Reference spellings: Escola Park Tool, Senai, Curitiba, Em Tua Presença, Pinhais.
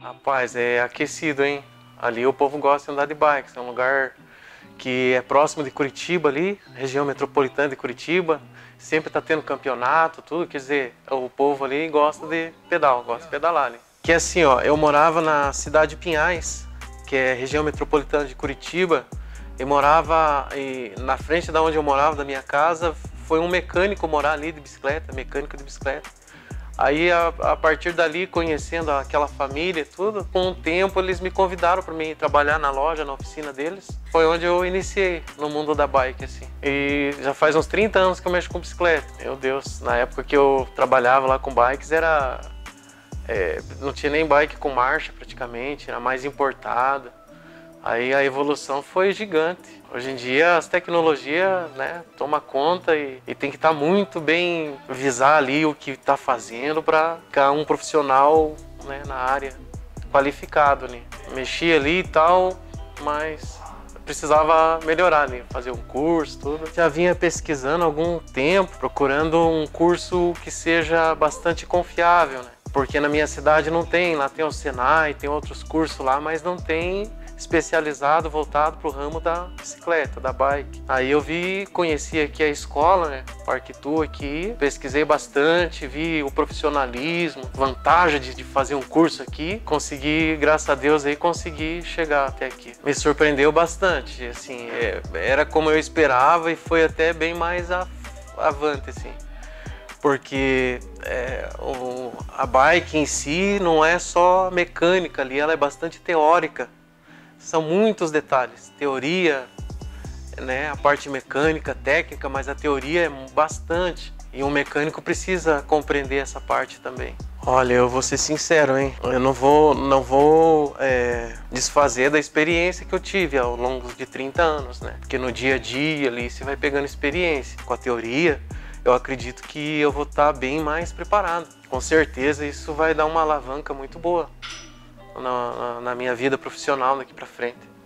Rapaz, é aquecido, hein? Ali o povo gosta de andar de bike. É um lugar que é próximo de Curitiba ali, região metropolitana de Curitiba. Sempre tá tendo campeonato, tudo. Quer dizer, o povo ali gosta de pedal, gosta de pedalar ali. Que assim, ó, eu morava na cidade de Pinhais, que é região metropolitana de Curitiba. Eu morava, e na frente da onde eu morava, da minha casa, foi um mecânico morar ali de bicicleta, mecânico de bicicleta. Aí, a partir dali, conhecendo aquela família e tudo, com o tempo eles me convidaram para mim trabalhar na loja, na oficina deles. Foi onde eu iniciei no mundo da bike, assim. E já faz uns 30 anos que eu mexo com bicicleta. Meu Deus, na época que eu trabalhava lá com bikes, era... não tinha nem bike com marcha, praticamente, era mais importada. Aí a evolução foi gigante. Hoje em dia as tecnologias, né, toma conta e tem que estar muito bem, visar ali o que está fazendo para ficar um profissional, né, na área qualificado, né? Mexia ali e tal, mas precisava melhorar, né? Fazer um curso, tudo. Já vinha pesquisando há algum tempo, procurando um curso que seja bastante confiável, né? Porque na minha cidade não tem, lá tem o Senai, tem outros cursos lá, mas não tem especializado, voltado para o ramo da bicicleta, da bike. Aí eu conheci aqui a escola, né, Park Tool aqui, pesquisei bastante, vi o profissionalismo, vantagem de fazer um curso aqui, consegui, graças a Deus, aí consegui chegar até aqui. Me surpreendeu bastante, assim, era como eu esperava e foi até bem mais avante, assim. Porque a bike em si não é só mecânica ali, ela é bastante teórica. São muitos detalhes, teoria, né, a parte mecânica, técnica, mas a teoria é bastante. E um mecânico precisa compreender essa parte também. Olha, eu vou ser sincero, hein? Eu não vou desfazer da experiência que eu tive ao longo de 30 anos, né? Porque no dia a dia ali você vai pegando experiência. Com a teoria, eu acredito que eu vou estar bem mais preparado. Com certeza isso vai dar uma alavanca muito boa na minha vida profissional daqui para frente.